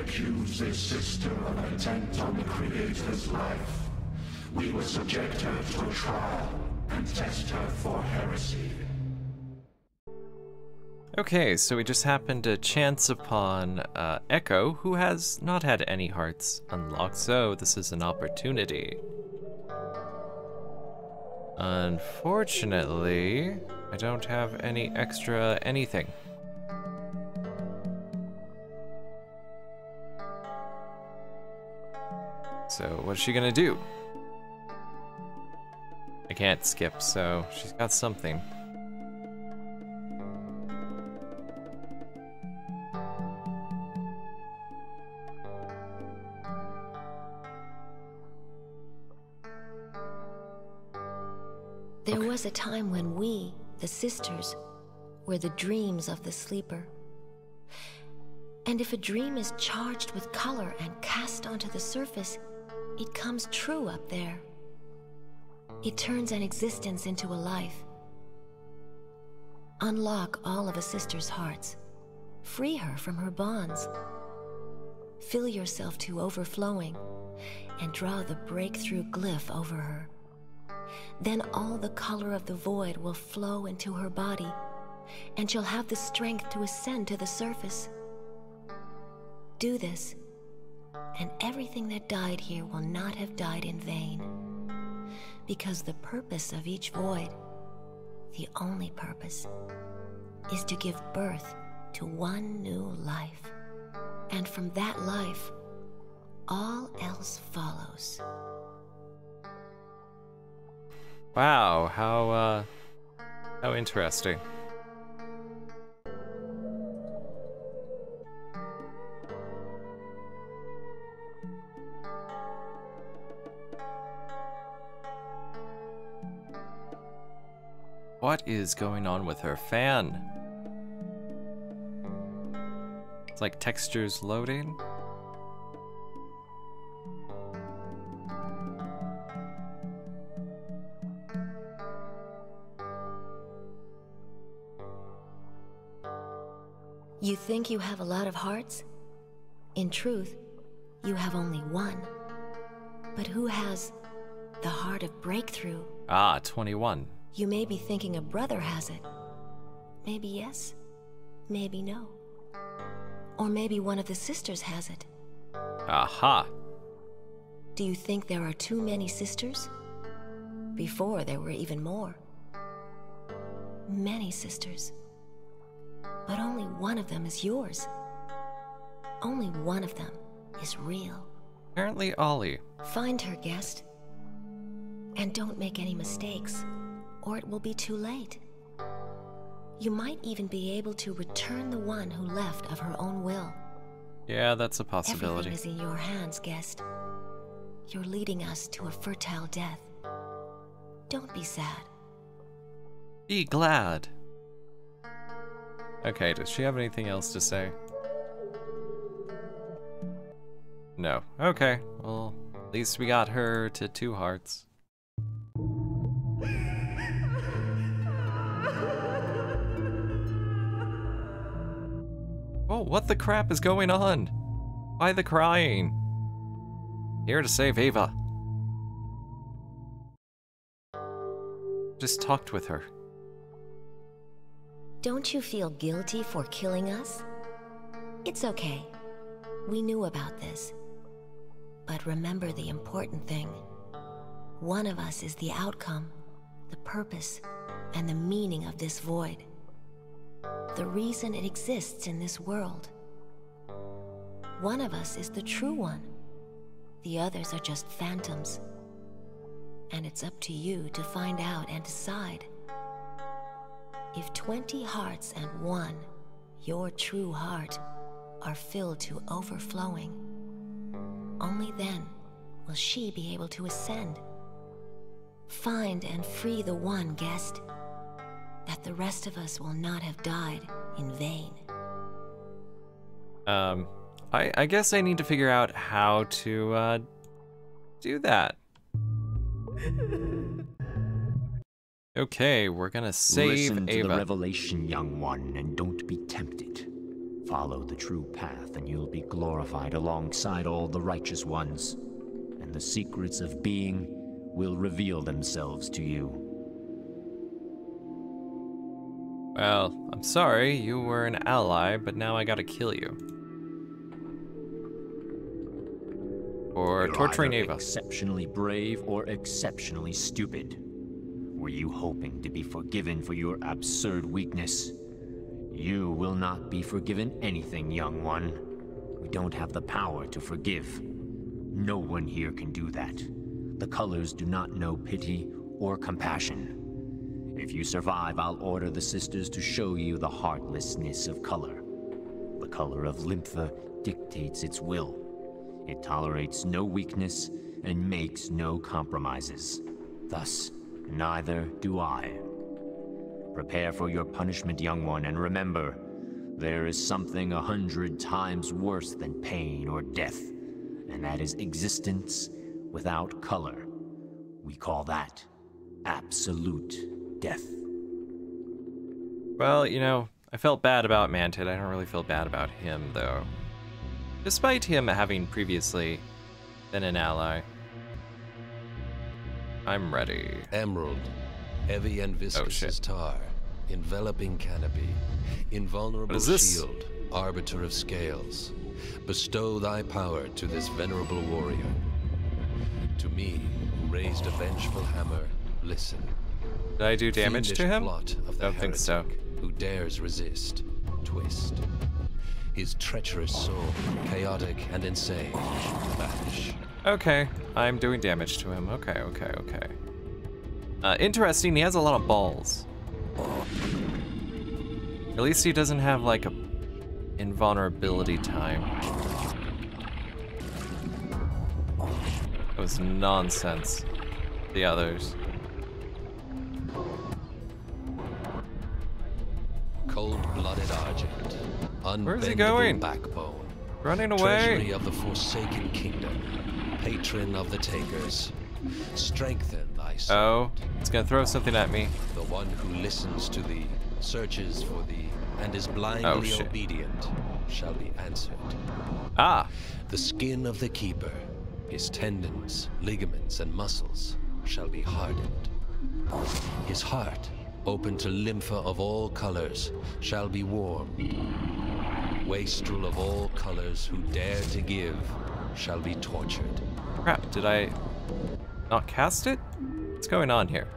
accused his sister of an attempt on the Creator's life. We will subject her to a trial and test her for heresy. Okay, so we just happened to chance upon Echo, who has not had any hearts unlocked, so this is an opportunity. Unfortunately, I don't have any extra anything. So what's she gonna do? I can't skip, so she's got something. There was a time when we, the sisters, were the dreams of the sleeper. And if a dream is charged with color and cast onto the surface, it comes true up there. It turns an existence into a life. Unlock all of a sister's hearts. Free her from her bonds. Fill yourself to overflowing, and draw the breakthrough glyph over her. Then all the color of the void will flow into her body, and she'll have the strength to ascend to the surface. Do this, and everything that died here will not have died in vain. Because the purpose of each void, the only purpose, is to give birth to one new life. And from that life, all else follows. Wow, how interesting. What is going on with her fan? It's like textures loading. You think you have a lot of hearts? In truth, you have only one. But who has the heart of breakthrough? Ah, 21. You may be thinking a brother has it. Maybe yes, maybe no. Or maybe one of the sisters has it. Aha! Do you think there are too many sisters? Before, there were even more. Many sisters. But only one of them is yours. Only one of them is real. Apparently Ollie. Find her, guest. And don't make any mistakes, or it will be too late. You might even be able to return the one who left of her own will. Yeah, that's a possibility. Everything is in your hands, guest. You're leading us to a fertile death. Don't be sad. Be glad. Okay, does she have anything else to say? No. Okay, well, at least we got her to 2 hearts. Oh, what the crap is going on? Why the crying? Here to save Ava. Just talked with her. Don't you feel guilty for killing us? It's okay. We knew about this. But remember the important thing. One of us is the outcome, the purpose, and the meaning of this void. The reason it exists in this world. One of us is the true one. The others are just phantoms. And it's up to you to find out and decide. If 20 hearts and 1, your true heart, are filled to overflowing, only then will she be able to ascend. Find and free the one, guest, that the rest of us will not have died in vain. I guess I need to figure out how to do that. Okay, we're gonna save Ava. Listen to the revelation, young one, and don't be tempted. Follow the true path and you'll be glorified alongside all the righteous ones, and the secrets of being will reveal themselves to you. Well, I'm sorry, you were an ally, but now I gotta kill you. Or torturing Ava. Exceptionally brave or exceptionally stupid. Were you hoping to be forgiven for your absurd weakness? You will not be forgiven anything, young one. We don't have the power to forgive. No one here can do that. The colors do not know pity or compassion. If you survive, I'll order the sisters to show you the heartlessness of color. The color of Lympha dictates its will. It tolerates no weakness and makes no compromises. Thus, neither do I. Prepare for your punishment, young one, and remember, there is something 100 times worse than pain or death, and that is existence without color. We call that absolute death. Well, you know, I felt bad about Mantid. I don't really feel bad about him, though. Despite him having previously been an ally. I'm ready. Emerald. Heavy and viscous as tar. Enveloping canopy. Invulnerable shield. Arbiter of scales. Bestow thy power to this venerable warrior. To me, who raised a vengeful hammer, listen. Did I do damage to him? I don't think so. Who dares resist? Twist. His treacherous soul, chaotic and insane. Vanish. Okay, I'm doing damage to him. Okay. Interesting, he has a lot of balls. At least he doesn't have like a invulnerability time. It was nonsense. The others. Cold-blooded Argent. Where is he going? Backbone. Running away. Treasury of the Forsaken Kingdom. Patron of the Takers. Strengthen thy soul. Oh, it's gonna throw something at me. The one who listens to thee, searches for thee, and is blindly obedient shall be answered. Ah. The skin of the keeper, his tendons, ligaments, and muscles shall be hardened. His heart, open to Lympha of all colors, shall be warmed. Wastrel of all colors who dare to give shall be tortured. Crap, did I not cast it? What's going on here?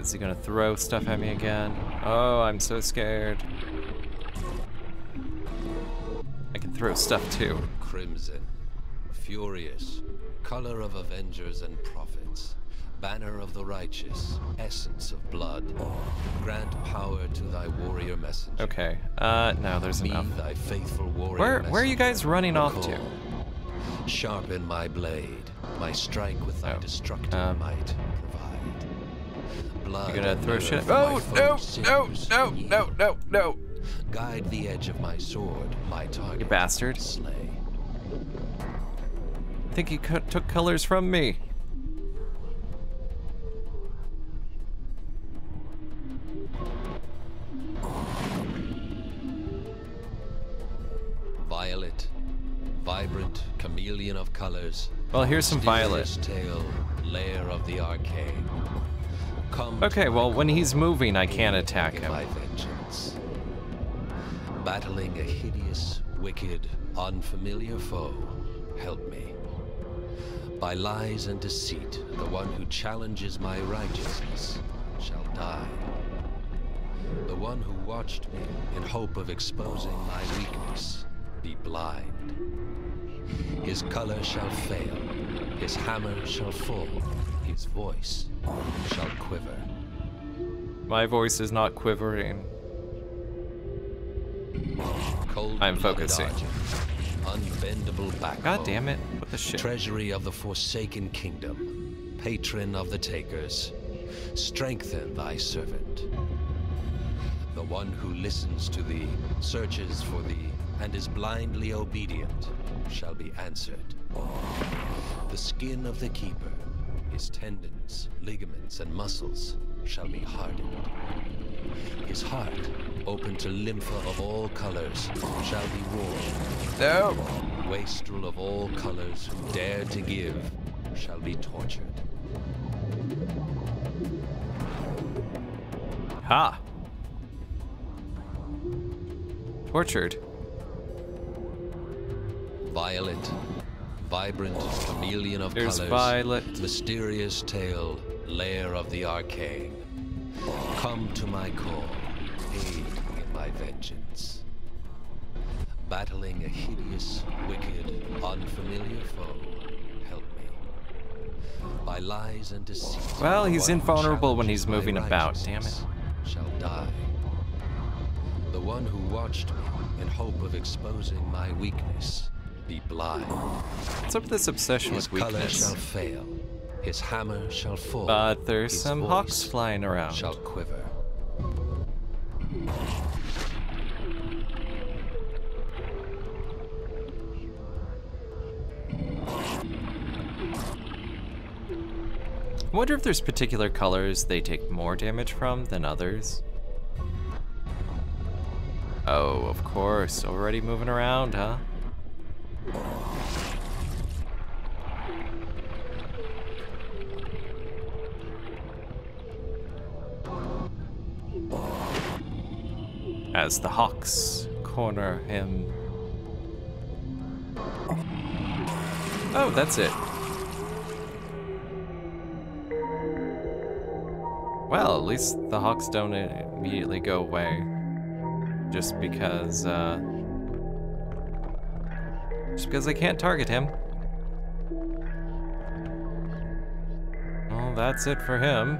Is he gonna throw stuff at me again? Oh, I'm so scared. I can throw stuff too. Crimson. Furious, color of avengers and prophets, banner of the righteous, essence of blood, grant power to thy warrior messenger. Okay, no, there's enough. Be thy faithful warrior where are you guys running off to? Sharpen my blade, my strike with thy destructive might provide. Blood. You're gonna throw shit? Oh, no. Guide the edge of my sword, my target. You bastard. Slay. I think he took colors from me. Violet, vibrant chameleon of colors. Well, here's some Violet. Tail, lair of the arcane. Okay, well, when he's moving, I can't attack him. My vengeance. Battling a hideous, wicked, unfamiliar foe, help me. By lies and deceit, the one who challenges my righteousness shall die. The one who watched me in hope of exposing my weakness be blind. His color shall fail, his hammer shall fall, his voice shall quiver. My voice is not quivering. I'm focusing. Unbendable backbone. God damn it. What the shit? Treasury of the Forsaken Kingdom. Patron of the Takers. Strengthen thy servant. The one who listens to thee, searches for thee, and is blindly obedient shall be answered. The skin of the keeper, His tendons, ligaments, and muscles shall be hardened. His heart, open to lympha of all colors, shall be warmed. No. Wastrel of all colors who dare to give shall be tortured. Ha! Tortured. Violet, vibrant chameleon of colors. There's Violet. Mysterious tale, lair of the arcane. Come to my call, aid in my vengeance. Battling a hideous, wicked, unfamiliar foe, help me. By lies and deceit. Well, he's invulnerable when he's moving about, damn it. Shall die. The one who watched me in hope of exposing my weakness, be blind. What's up with this obsession with weakness? His color shall fail. His hammer shall fall. But there's his some hawks flying around. Shall quiver. I wonder if there's particular colors they take more damage from than others. Oh, of course. Already moving around, huh? As the hawks corner him. Oh, that's it. Well, at least the hawks don't immediately go away. Just because, I can't target him. Well, that's it for him.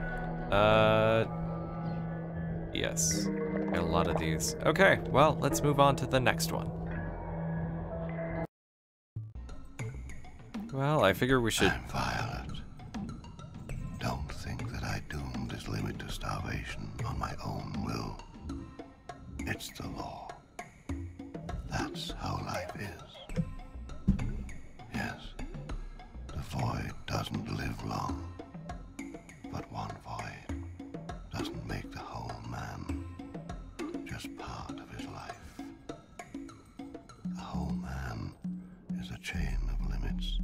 Yes. Got a lot of these. Okay, well, let's move on to the next one. Well, I figure we should... I'm Violet. Don't think that I doomed this limit to starvation on my own will. It's the law. That's how life is. Yes, the void doesn't live long, but one void doesn't make the whole man, just part of his life. The whole man is a chain of limits,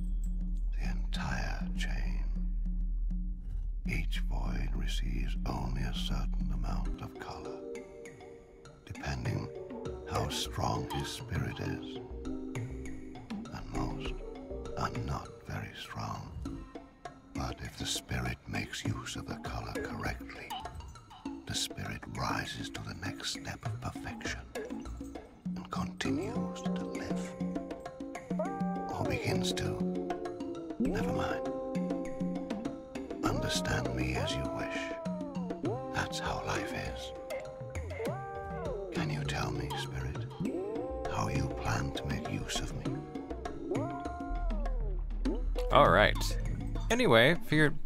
the entire chain. Each void receives only a certain amount of color, depending how strong his spirit is. And most are not very strong. But if the spirit makes use of the color correctly, the spirit rises to the next step of perfection and continues to live. Or begins to. Never mind. Understand me as you wish. That's how life is. Can you tell me, Spirit, how you plan to make use of me? Alright. Anyway, figured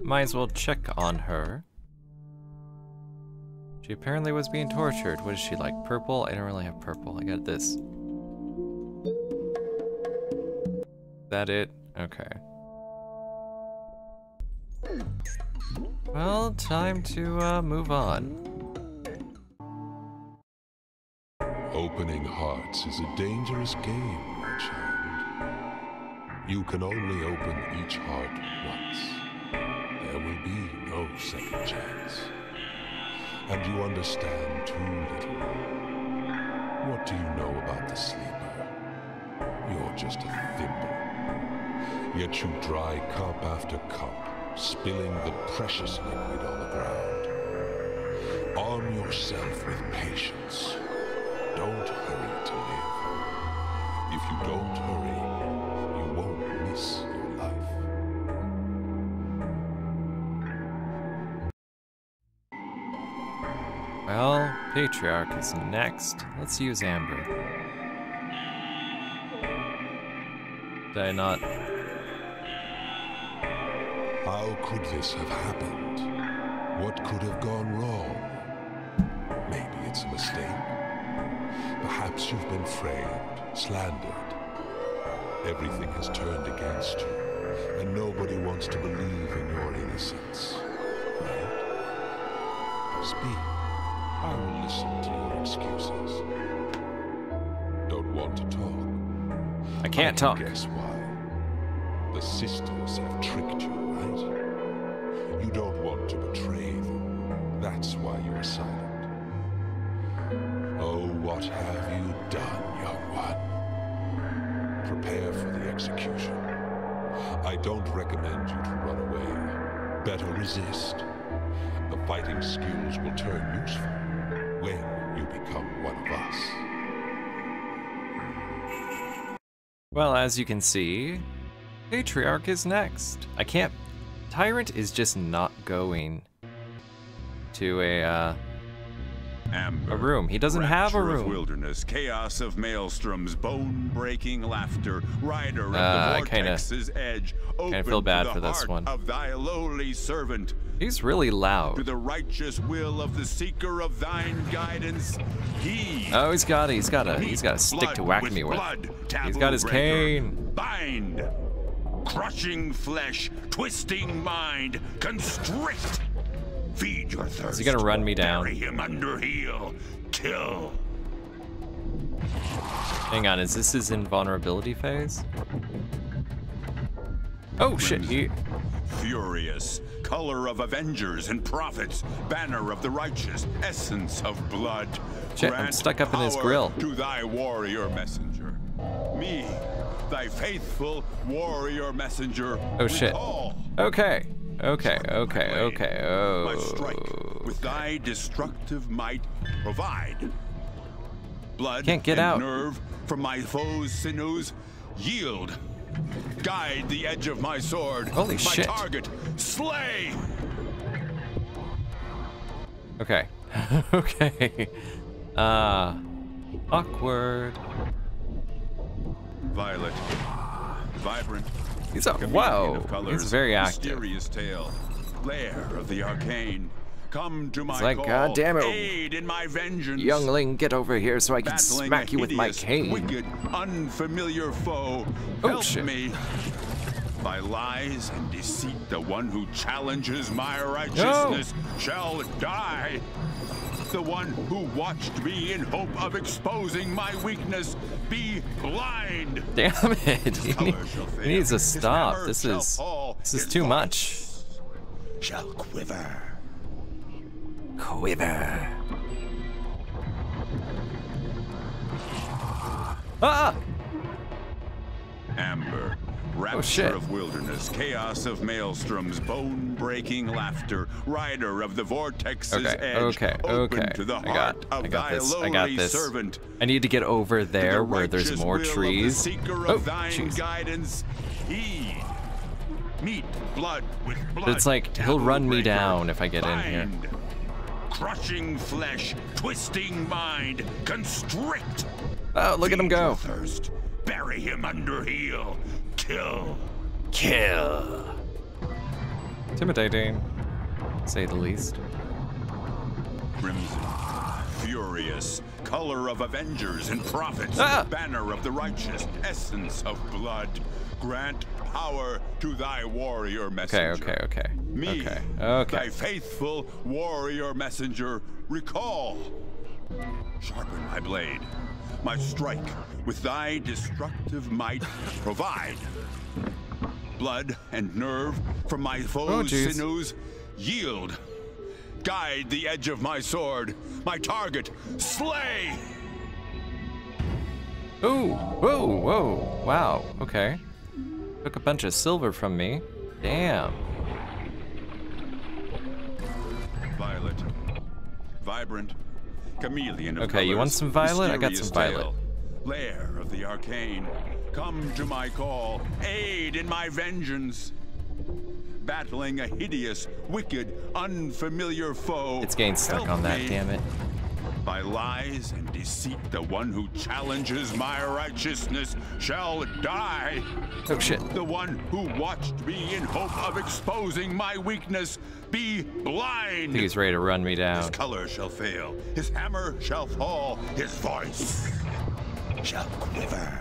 might as well check on her. She apparently was being tortured. What is she like? Purple? I don't really have purple. I got this. Is that it? Okay. Well, time to move on. Opening hearts is a dangerous game, my child. You can only open each heart once. There will be no second chance. And you understand too little. What do you know about the sleeper? You're just a thimble. Yet you dry cup after cup, spilling the precious liquid on the ground. Arm yourself with patience. Don't hurry to live. If you don't hurry, you won't miss your life. Well, Patriarch is next. Let's use Amber. Did I not? How could this have happened? What could have gone wrong? Maybe it's a mistake. Perhaps you've been framed, slandered. Everything has turned against you. and nobody wants to believe in your innocence. Right? Speak. I will listen to your excuses. Don't want to talk. I can't talk. Guess why? The sisters have tricked you, right? You don't want to betray them. That's why you are silent. Oh, what have you done, young one? Prepare for the execution. I don't recommend you to run away. Better resist. The fighting skills will turn useful when you become one of us. Well, as you can see, Patriarch is next. I can't... Tyrant is just not going to Amber, a room. He doesn't have a room. Wilderness, chaos of maelstroms, bone-breaking laughter, rider of the vortex's edge. I feel bad for this one. Of thy lowly servant. He's really loud. To the righteous will of the seeker of thine guidance. He. Oh, he's got a stick to whack me with. He's got his cane. Bind. Crushing flesh, twisting mind, constrict. Feed your thirst. Is he gonna run me down? Bury him under heel. Kill. Hang on, is this his invulnerability phase? Oh shit! He... Furious, color of avengers and prophets, banner of the righteous, essence of blood. Shit, I'm stuck up in his grill. To thy warrior messenger, me, thy faithful warrior messenger. Oh shit! Okay. Okay. Oh. My strike with thy destructive might provide blood can't get and out. Nerve from my foes' sinews. Yield, guide the edge of my sword. Holy shit! My target, slay. Okay, okay. Awkward. Violet, vibrant. He's a wow. Colors, he's very active. Mysterious tale, lair of the arcane. Come to my call. God damn it. Aid in my vengeance. Youngling, get over here so I can battling smack you with my cane. Wicked, unfamiliar foe. Oh, help shit. Me. By lies and deceit, the one who challenges my righteousness shall die. The one who watched me in hope of exposing my weakness be blind. Damn it, he needs a stop. This is too much. Shall quiver. Quiver. Ah! Amber. Rapture of wilderness, chaos of maelstroms, bone-breaking laughter, rider of the vortex's edge, open to the heart of thy lowly servant. I need to get over there where there's more trees. Oh, jeez. It's like he'll run me down if I get in here. Crushing flesh, twisting mind, constrict. Oh, look at him go. Bury him under heel. Kill. Intimidating, say the least. Crimson, furious, color of avengers and prophets, banner of the righteous, essence of blood. Grant power to thy warrior messenger. Okay. Me, thy faithful warrior messenger, recall. Sharpen my blade. My strike with thy destructive might provide blood and nerve from my foes' sinews. Yield, guide the edge of my sword, my target, slay. Ooh, whoa, whoa, wow, okay. Took a bunch of silver from me. Damn. Violet, vibrant. Chameleon of colors, you want some violet? I got some violet. Lair of the arcane, come to my call, aid in my vengeance. Battling a hideous, wicked, unfamiliar foe. It's getting stuck on that, damn it. By lies and deceit, the one who challenges my righteousness shall die. Oh shit. The one who watched me in hope of exposing my weakness be blind. I think he's ready to run me down. His color shall fail, his hammer shall fall, his voice shall quiver.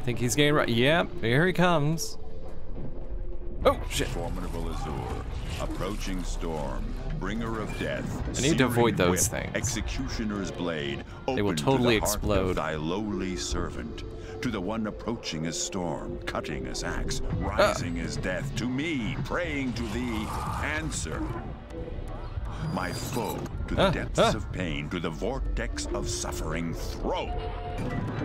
I think he's getting right. Yep, here he comes. Oh, shit. Formidable Azure, approaching storm, bringer of death. I need to avoid those things. Executioner's blade, they will totally explode. Thy lowly servant, to the one approaching as storm, cutting as axe, rising as death. To me, praying to thee, answer. My foe, to the depths of pain, to the vortex of suffering, throw.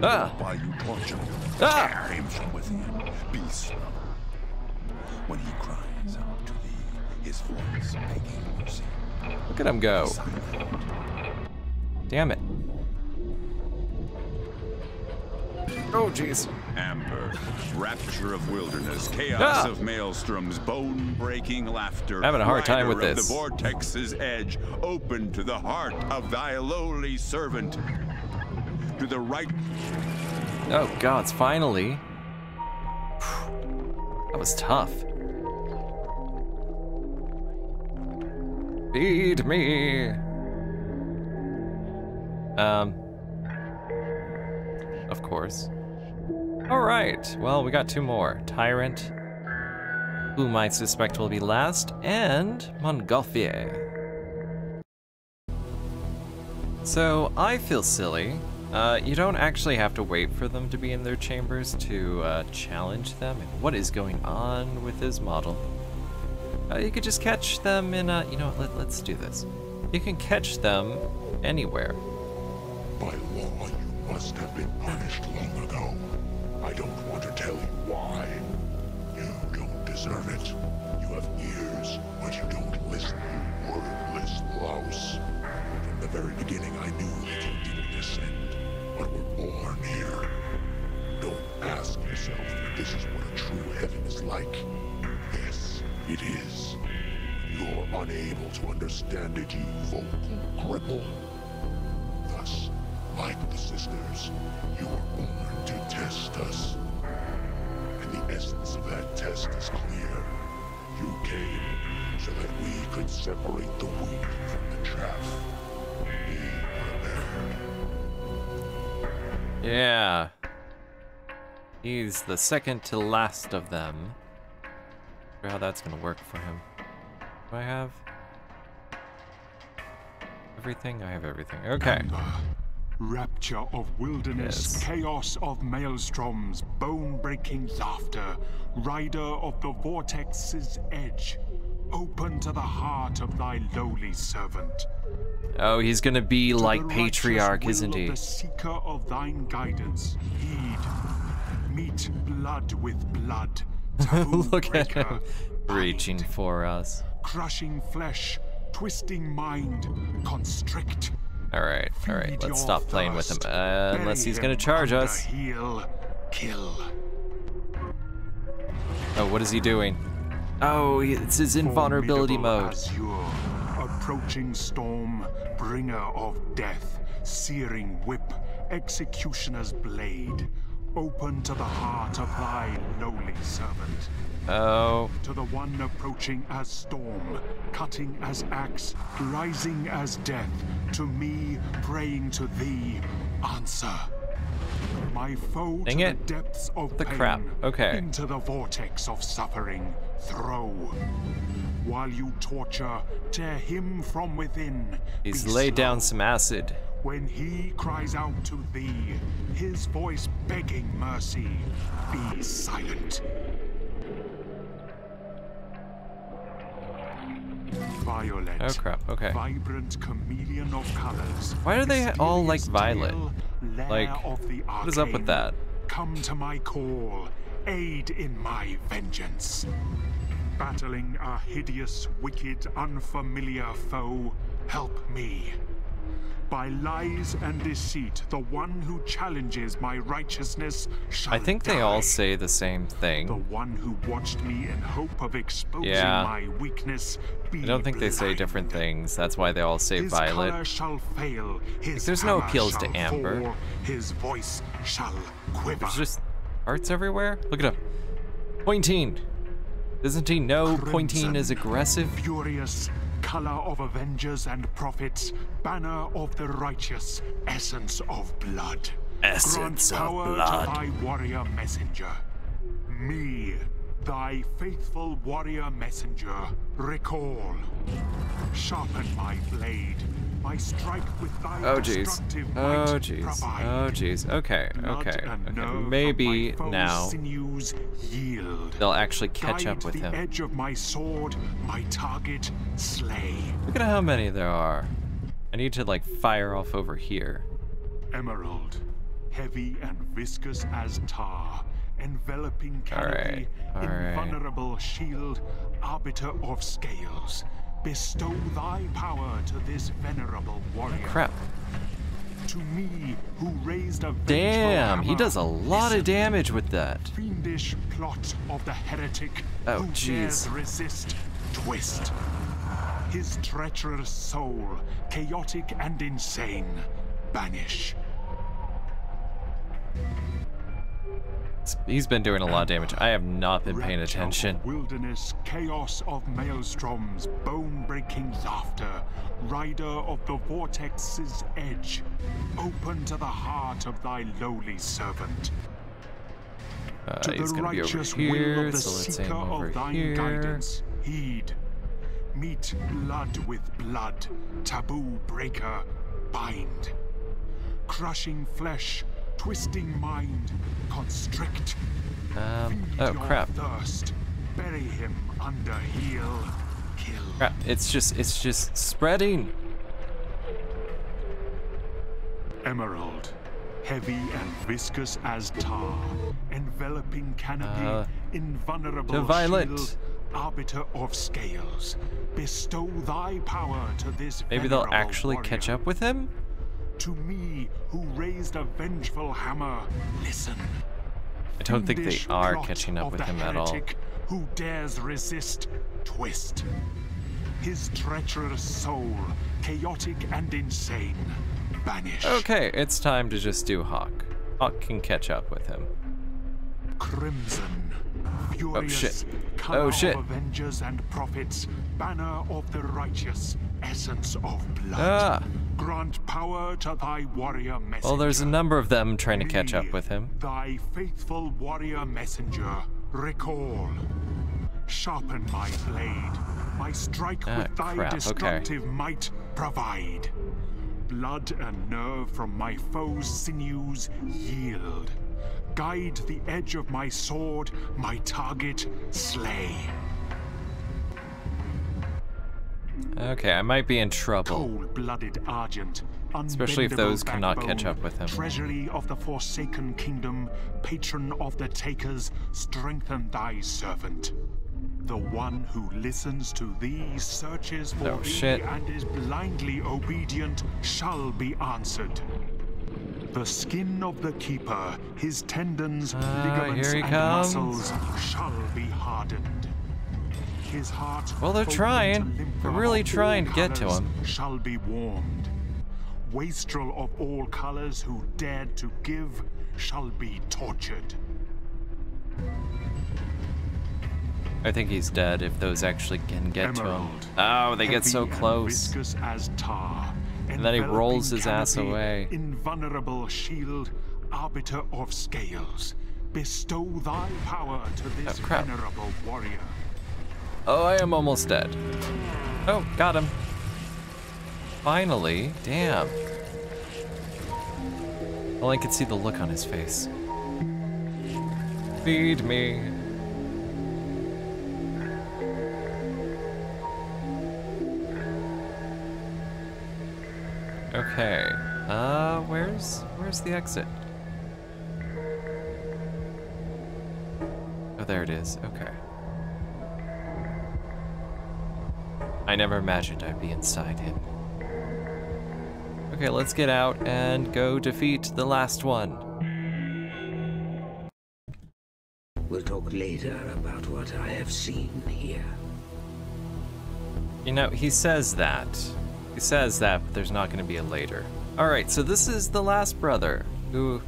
While you torture him, tear him from within. Be slow. When he cries out to thee, his voice begging mercy. Look at him go. Damn it. Oh, jeez. Amber, rapture of wilderness, chaos of maelstroms, bone-breaking laughter. Having a hard time with this. The vortex's edge, open to the heart of thy lowly servant. To the right. Oh, gods, finally. That was tough. Feed me. Of course. All right. Well, we got two more. Tyrant, who might suspect will be last, and Montgolfier. So I feel silly. You don't actually have to wait for them to be in their chambers to challenge them. And what is going on with his model? You could just catch them in a, you know, let's do this. You can catch them anywhere. By law, you must have been punished long ago. I don't want to tell you why. You don't deserve it. You have ears, but you don't listen, you wordless louse. From the very beginning, I knew that you didn't descend. But we're born here. Don't ask yourself if this is what a true heaven is like. Yes, it is. You're unable to understand it, you vocal cripple. Thus, like the sisters, you are born to test us. And the essence of that test is clear. You came so that we could separate the wheat from the chaff. Be prepared. Yeah. He's the second to last of them. I wonder how that's gonna work for him. Do I have everything? I have everything. Okay. Amber, rapture of wilderness, yes. Chaos of maelstroms, bone-breaking laughter, rider of the vortex's edge, open to the heart of thy lowly servant. Oh, he's gonna be like Patriarch, isn't he? The seeker of thine guidance, heed. Meet blood with blood. Look at him reaching for us. Crushing flesh, twisting mind, constrict. All right. Let's stop playing with him unless he's gonna charge us. Kill. Oh, what is he doing? Oh, it's his invulnerability mode. Azure, approaching storm, bringer of death, searing whip, executioner's blade, open to the heart of thy lowly servant. Oh. To the one approaching as storm, cutting as axe, rising as death, to me, praying to thee, answer. My foe to the depths of the crap. Okay. Into the vortex of suffering, throw. While you torture, tear him from within. He's laid down some acid. When he cries out to thee, his voice begging mercy, be silent. Violet. Oh crap, okay. Vibrant chameleon of colors. Why are they all like Violet? Like, what is up with that? Come to my call, aid in my vengeance. Battling a hideous, wicked, unfamiliar foe, help me. By lies and deceit, the one who challenges my righteousness shall die. I think they all say the same thing. The one who watched me in hope of exposing my weakness. I don't think they say different things. That's why they all say Violet. His color shall fail. His there's no appeals to Amber. Fall. His voice shall quiver. There's just hearts everywhere. Look it up. Pointine. Doesn't he know Crimson, Pointine is aggressive? Furious. Color of avengers and prophets, banner of the righteous, essence of blood. essence of blood. Grant power to thy warrior messenger. Me, thy faithful warrior messenger, recall. Sharpen my blade. My strike with thy destructive might. Oh jeez. Oh jeez. Okay. Okay. Okay. Maybe now they'll actually catch up with him. Edge of my sword, my target, slay. Look at how many there are. I need to like fire off over here. Emerald, heavy and viscous as tar, enveloping canopy, invulnerable shield, arbiter of scales. Bestow thy power to this venerable warrior. Oh, crap. To me, who raised a damn, hammer, he does a lot of damage with that. Fiendish plot of the heretic. Oh, jeez. Resist, twist. His treacherous soul, chaotic and insane, banish. He's been doing a lot of damage. I have not been paying attention. Wilderness, chaos of maelstroms, bone-breaking laughter, rider of the vortex's edge, open to the heart of thy lowly servant. To the righteous will of the seeker of thine guidance, heed. Meet blood with blood, taboo breaker, bind. Crushing flesh, twisting mind, constrict. Oh crap! Thirst, bury him under heel, kill. Crap! It's just spreading. Emerald, heavy and viscous as tar, enveloping canopy, invulnerable. To Violet. Shield, arbiter of scales, bestow thy power to this. Maybe they'll actually warrior. Catch up with him. To me, who raised a vengeful hammer, listen. I don't think they are catching up with him at all. Who dares resist, twist. His treacherous soul, chaotic and insane, banish. Okay, it's time to just do Hawk. Hawk can catch up with him. Crimson, furious, oh shit! Avengers and prophets, banner of the righteous, essence of blood. Grant power to thy warrior messenger. Well, there's a number of them trying to catch up with him. Thy faithful warrior messenger, recall. Sharpen my blade, my strike with thy destructive might provide. Blood and nerve from my foe's sinews yield. Guide the edge of my sword, my target, slay. Okay, I might be in trouble. Cold-blooded Argent, especially if those cannot catch up with him. Treasury of the Forsaken Kingdom, patron of the Takers, strengthen thy servant. The one who listens to thee, searches for thee, and is blindly obedient, shall be answered. The skin of the keeper, his tendons, ligaments, and muscles shall be hardened. His heart, well, they're trying. They're really trying to get to him. Shall be warmed. Wastrel of all colors who dared to give shall be tortured. I think he's dead if those actually can get to him. Oh, they get so close. As tar, and then he rolls his ass away. Invulnerable shield, arbiter of scales, bestow thy power to this venerable warrior. Oh, I am almost dead. Oh, got him. Finally. Damn. Well, I could see the look on his face. Feed me. Okay. Where's the exit? Oh, there it is. Okay. I never imagined I'd be inside him. Okay, let's get out and go defeat the last one. We'll talk later about what I have seen here. You know, he says that. He says that, but there's not going to be a later. Alright, so this is the last brother, who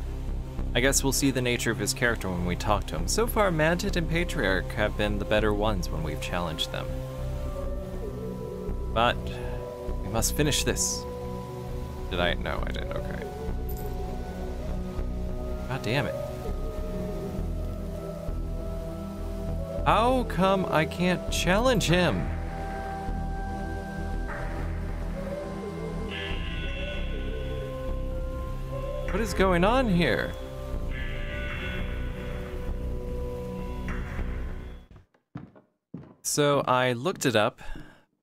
I guess we'll see the nature of his character when we talk to him. So far, Mantid and Patriarch have been the better ones when we've challenged them. But we must finish this. Did I? No, I didn't. Okay. God damn it. How come I can't challenge him? What is going on here? So I looked it up.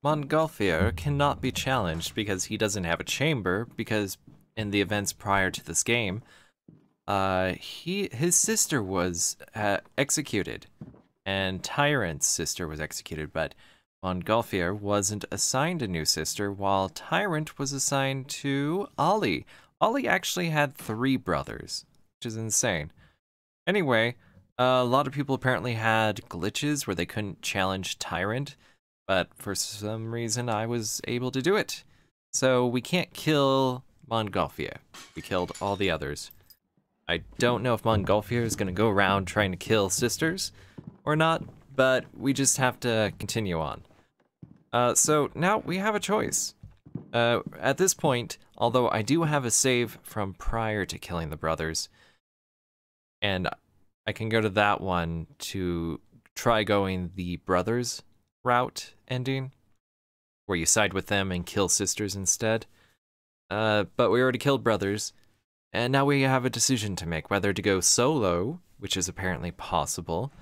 Montgolfier cannot be challenged because he doesn't have a chamber, because in the events prior to this game, his sister was executed, and Tyrant's sister was executed, but Montgolfier wasn't assigned a new sister, while Tyrant was assigned to Ollie. Ollie actually had 3 brothers, which is insane. Anyway, a lot of people apparently had glitches where they couldn't challenge Tyrant, but for some reason I was able to do it. So we can't kill Montgolfier. We killed all the others. I don't know if Montgolfier is going to go around trying to kill sisters or not, but we just have to continue on. So now we have a choice. At this point, although I do have a save from prior to killing the brothers, and I can go to that one to try going the brothers route ending, where you side with them and kill sisters instead. But we already killed brothers, and now we have a decision to make, whether to go solo, which is apparently possible.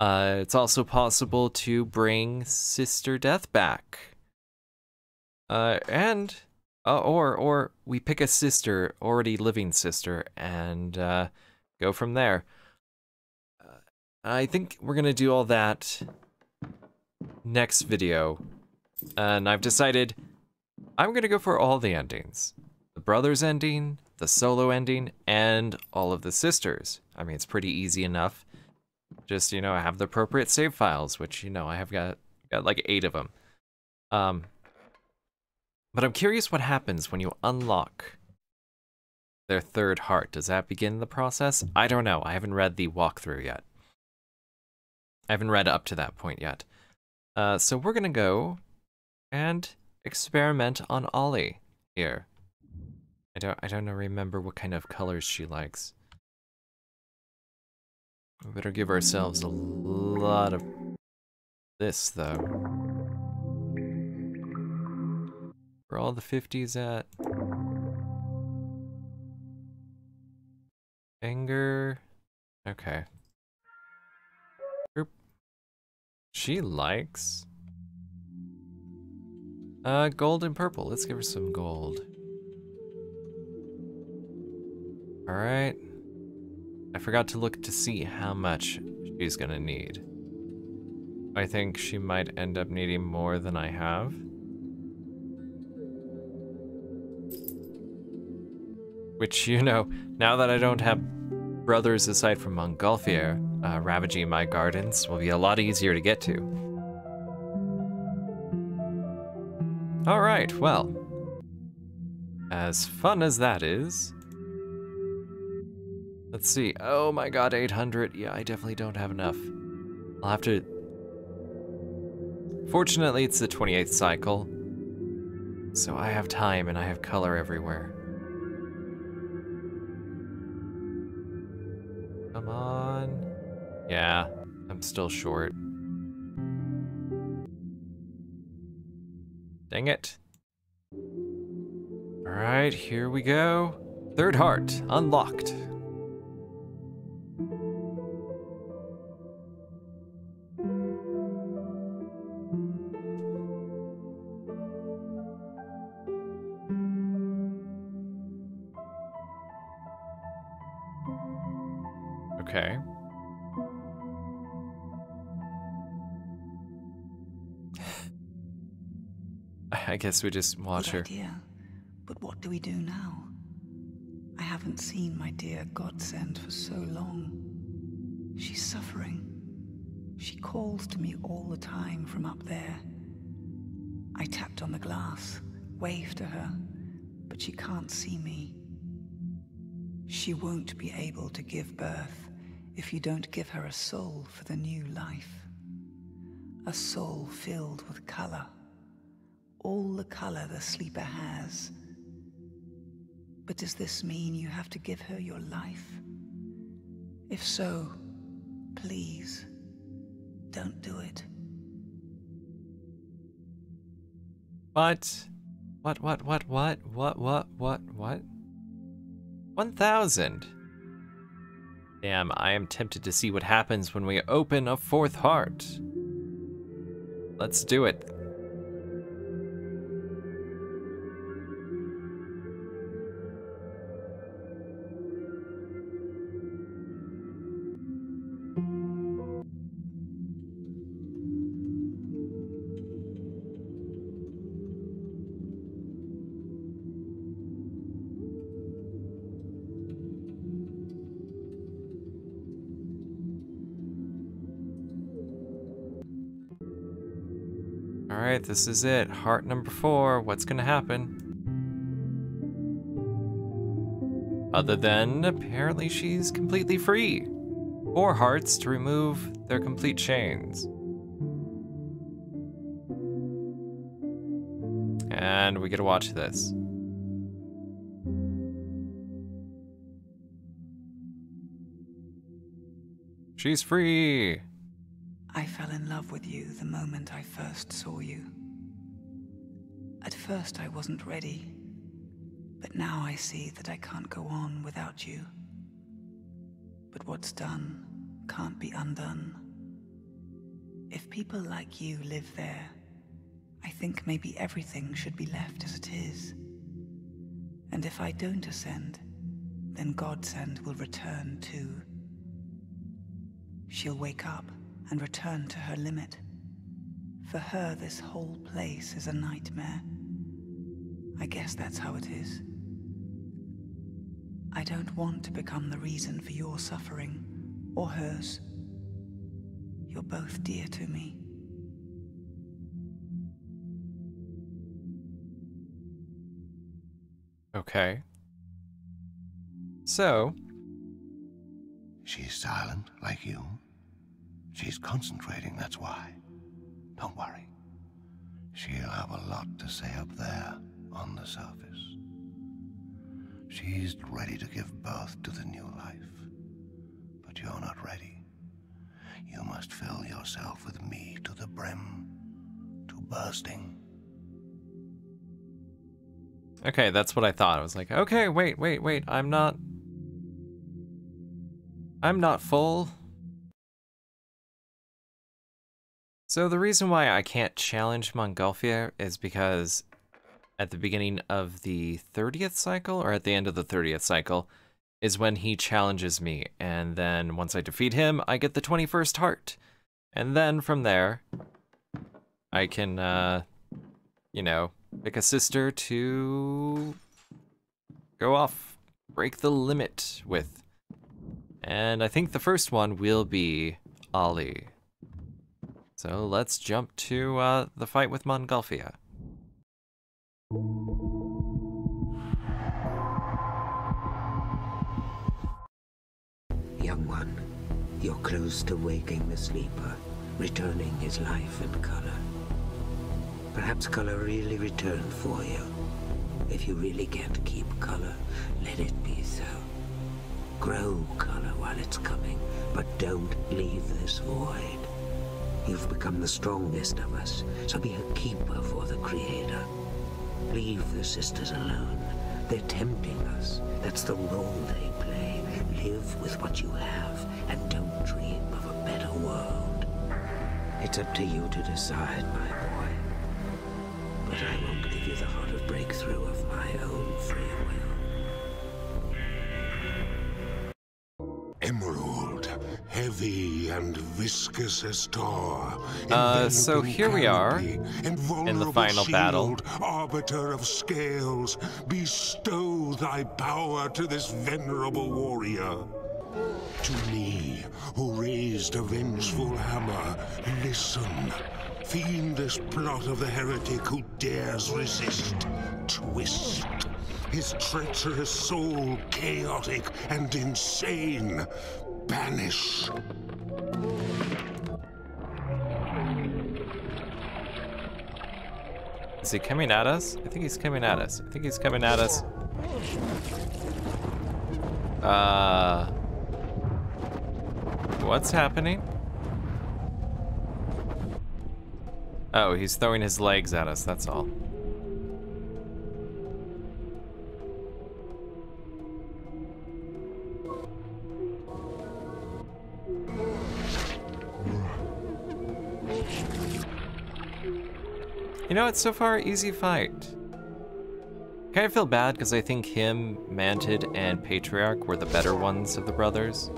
It's also possible to bring Sister Death back. Or we pick a sister, already living sister, and go from there. I think we're gonna do all that next video, and I've decided I'm gonna go for all the endings. The brothers ending, the solo ending, and all of the sisters. I mean, it's pretty easy enough. Just, you know, I have the appropriate save files, which, you know, I have got like 8 of them. But I'm curious what happens when you unlock their 3rd heart. Does that begin the process? I don't know. I haven't read the walkthrough yet. I haven't read up to that point yet. So we're gonna go and experiment on Ollie here. I don't remember what kind of colors she likes. We better give ourselves a lot of this though. Where are all the 50s at? Anger. Okay. She likes gold and purple. Let's give her some gold. All right. I forgot to look to see how much she's gonna need. I think she might end up needing more than I have, which, you know, now that I don't have brothers aside from Montgolfier, ravaging my gardens will be a lot easier to get to. All right, well, as fun as that is, let's see. Oh my god, 800. Yeah, I definitely don't have enough. I'll have to... Fortunately, it's the 28th cycle, so I have time and I have color everywhere. Come on. Yeah, I'm still short. Dang it. All right, here we go. 3rd heart unlocked. Okay. I guess we just watch her. Good idea. But what do we do now? I haven't seen my dear godsend for so long. She's suffering. She calls to me all the time from up there. I tapped on the glass, waved to her, but she can't see me. She won't be able to give birth if you don't give her a soul for the new life. A soul filled with color. All the color the sleeper has. But does this mean you have to give her your life? If so, please, don't do it. What? 1,000. Damn, I am tempted to see what happens when we open a fourth heart. Let's do it. This is it. Heart number 4. What's gonna happen? Other than apparently she's completely free. 4 hearts to remove their complete chains. And we get to watch this. She's free. I fell in love with you the moment I first saw you. At first I wasn't ready, but now I see that I can't go on without you. But what's done can't be undone. If people like you live there, I think maybe everything should be left as it is. And if I don't ascend, then Godsend will return too. She'll wake up and return to her limit. For her, this whole place is a nightmare. I guess that's how it is. I don't want to become the reason for your suffering, or hers. You're both dear to me. Okay. So... she's silent, like you. She's concentrating, that's why. Don't worry. She'll have a lot to say up there, on the surface. She's ready to give birth to the new life. But you're not ready. You must fill yourself with me to the brim, to bursting. Okay, that's what I thought. I was like, okay, wait, I'm not full. So the reason why I can't challenge Montgolfier is because at the beginning of the 30th cycle, or at the end of the 30th cycle, is when he challenges me. And then once I defeat him, I get the 21st heart. And then from there, I can, you know, pick a sister to go off, break the limit with. And I think the first one will be Ollie. So let's jump to the fight with Montgolfier. Young one, you're close to waking the sleeper, returning his life and color. Perhaps color really returned for you. If you really can't keep color, let it be so. Grow color while it's coming, but don't leave this void. You've become the strongest of us, so be a keeper for the Creator. Leave the sisters alone. They're tempting us. That's the role they play. Live with what you have, and don't dream of a better world. It's up to you to decide, my boy. But I won't give you the heart of breakthrough of my own free will. Emerald. Heavy and viscous as tar. So here we are in the final battle. Arbiter of scales, bestow thy power to this venerable warrior. To me, who raised a vengeful hammer, listen. Fiendish plot of the heretic who dares resist. Twist. His treacherous soul, chaotic and insane. Banish. Is he coming at us? I think he's coming at us. What's happening? Oh, he's throwing his legs at us, that's all. You know, it's so far easy fight. Kind of feel bad because I think him, Mantid, and Patriarch were the better ones of the brothers.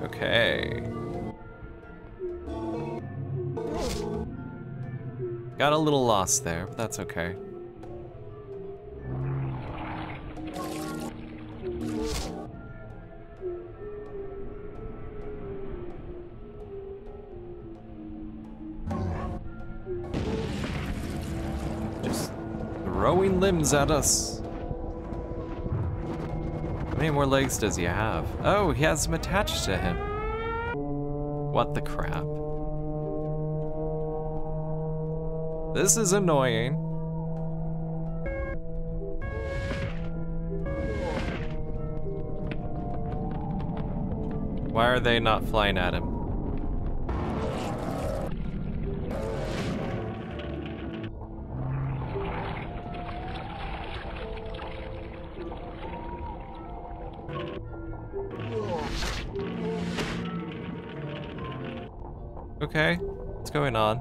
Okay. Got a little lost there, but that's okay. Limbs at us. How many more legs does he have? Oh, he has them attached to him. What the crap? This is annoying. Why are they not flying at him? Okay, what's going on?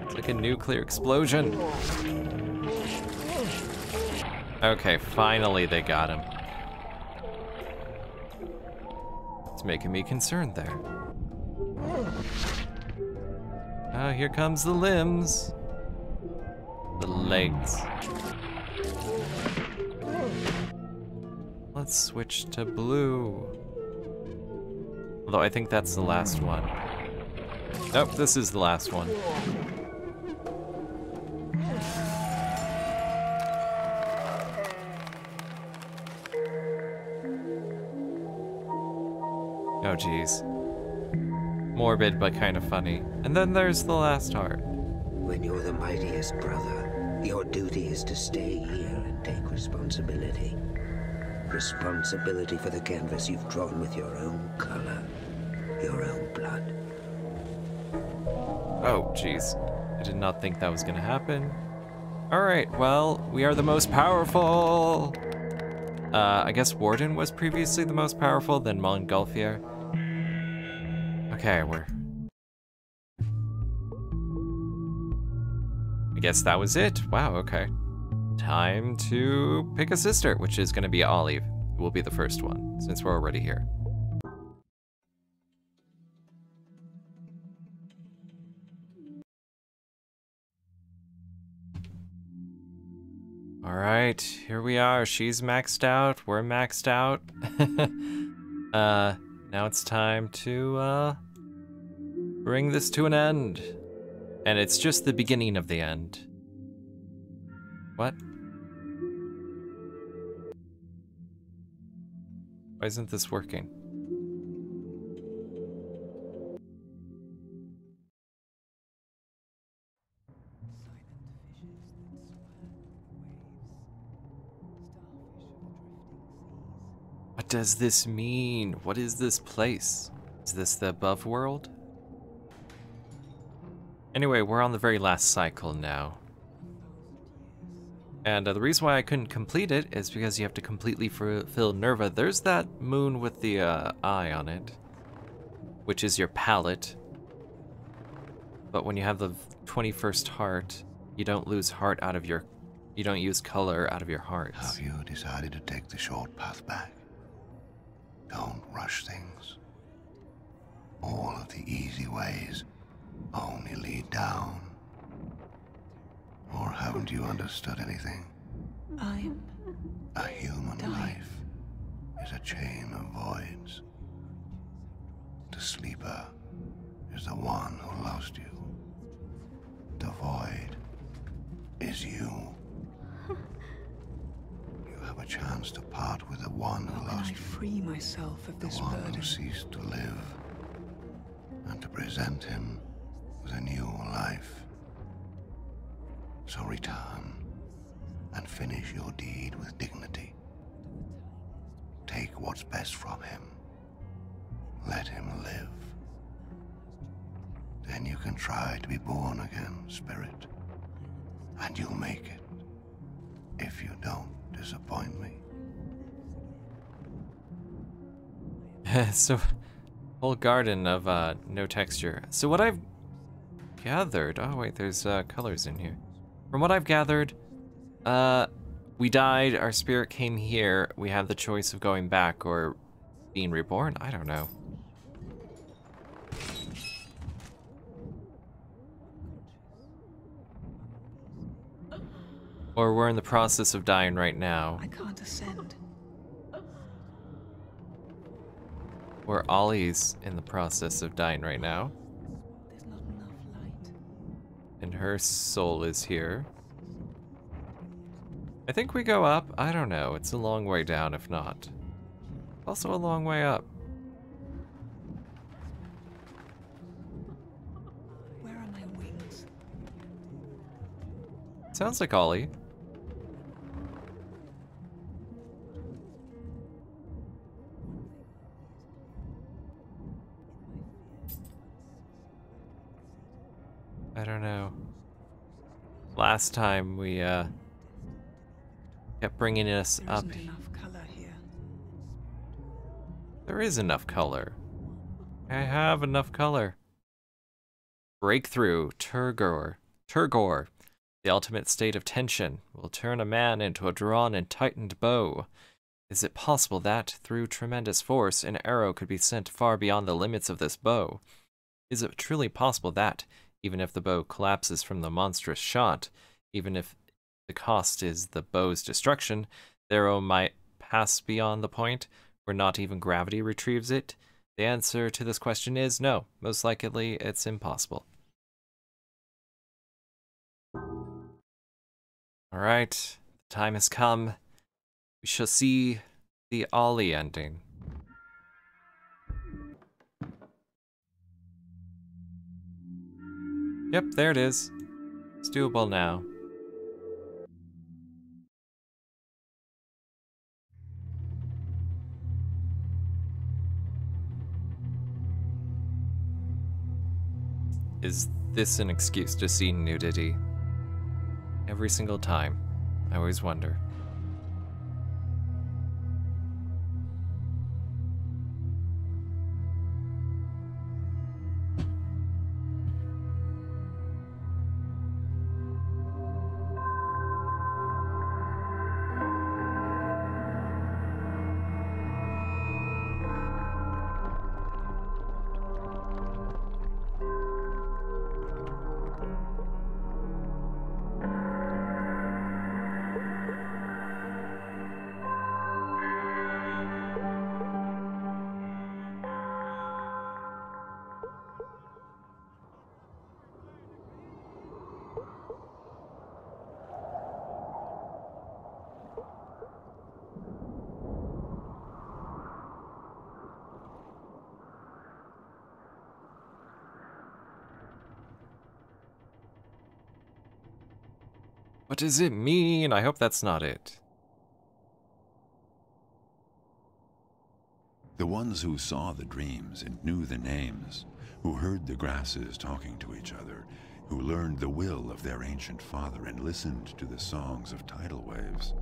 It's like a nuclear explosion. Okay, finally they got him. It's making me concerned there. Oh, here comes the limbs. The legs. Let's switch to blue. Although I think that's the last one. Nope, this is the last one. Oh geez. Morbid but kind of funny. And then there's the last heart. When you're the mightiest brother, your duty is to stay here and take responsibility. Responsibility for the canvas you've drawn with your own color, your own blood. Oh, jeez. I did not think that was gonna happen. Alright, well, we are the most powerful! I guess Warden was previously the most powerful, then Montgolfier. Okay, we're... I guess that was it. Wow, okay. Time to pick a sister, which is going to be Ollie. It will be the first one, since we're already here. All right, here we are. She's maxed out. We're maxed out. Now it's time to bring this to an end. And it's just the beginning of the end. What? Why isn't this working? What does this mean? What is this place? Is this the above world? Anyway, we're on the very last cycle now. And the reason why I couldn't complete it is because you have to completely fulfill Nerva. There's that moon with the eye on it, which is your palette. But when you have the 21st heart, you don't lose heart out of your... You don't use color out of your hearts. Have you decided to take the short path back? Don't rush things. All of the easy ways only lead down. Or haven't you understood anything? I'm... A human dying. Life is a chain of voids. The sleeper is the one who lost you. The void is you. You have a chance to part with the one. one who lost. How can I free myself of this burden? The one who ceased to live, and to present him with a new life. So return, and finish your deed with dignity. Take what's best from him. Let him live. Then you can try to be born again, Spirit. And you'll make it. If you don't disappoint me. So, whole garden of no texture. So what I've gathered... Oh wait, there's colors in here. From what I've gathered, we died, our spirit came here, we had the choice of going back or being reborn? I don't know. Or we're in the process of dying right now. I can't ascend. Or Ollie's in the process of dying right now. There's not enough light. And her soul is here. I think we go up. I don't know. It's a long way down, if not. Also a long way up. Where are my wings? Sounds like Ollie. I don't know. Last time we kept bringing us up. There isn't enough color here. There is enough color. I have enough color. Breakthrough. Turgor. The ultimate state of tension will turn a man into a drawn and tightened bow. Is it possible that, through tremendous force, an arrow could be sent far beyond the limits of this bow? Is it truly possible that, even if the bow collapses from the monstrous shot, even if the cost is the bow's destruction, the arrow might pass beyond the point where not even gravity retrieves it? The answer to this question is no. Most likely, it's impossible. Alright, the time has come. We shall see the Ollie ending. Yep, there it is. It's doable now. Is this an excuse to see nudity? Every single time. I always wonder. What does it mean? I hope that's not it. The ones who saw the dreams and knew the names, who heard the grasses talking to each other, who learned the will of their ancient father and listened to the songs of tidal waves,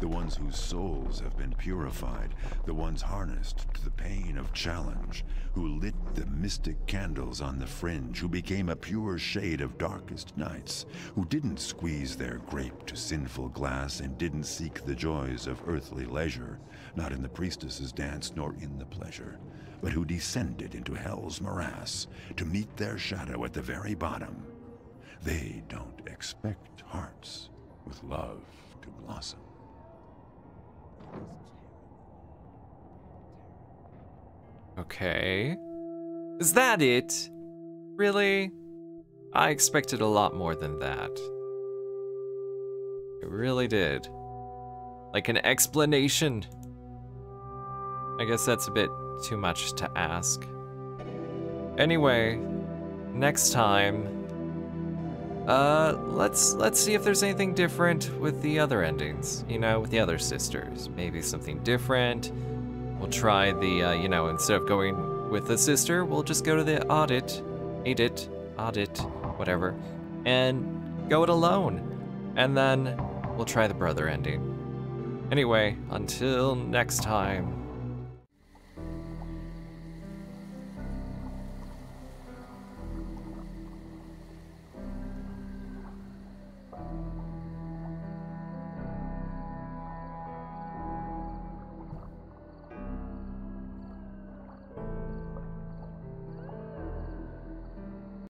the ones whose souls have been purified, the ones harnessed to the pain of challenge, who lit the mystic candles on the fringe, who became a pure shade of darkest nights, who didn't squeeze their grape to sinful glass and didn't seek the joys of earthly leisure, not in the priestess's dance nor in the pleasure, but who descended into hell's morass to meet their shadow at the very bottom. They don't expect hearts with love to blossom. Okay. Is that it? Really? I expected a lot more than that. It really did. Like an explanation. I guess that's a bit too much to ask. Anyway, next time, let's see if there's anything different with the other endings, you know, with the other sisters. Maybe something different. We'll try the, you know, instead of going with the sister, we'll just go to the audit, whatever, and go it alone. And then we'll try the brother ending. Anyway, until next time.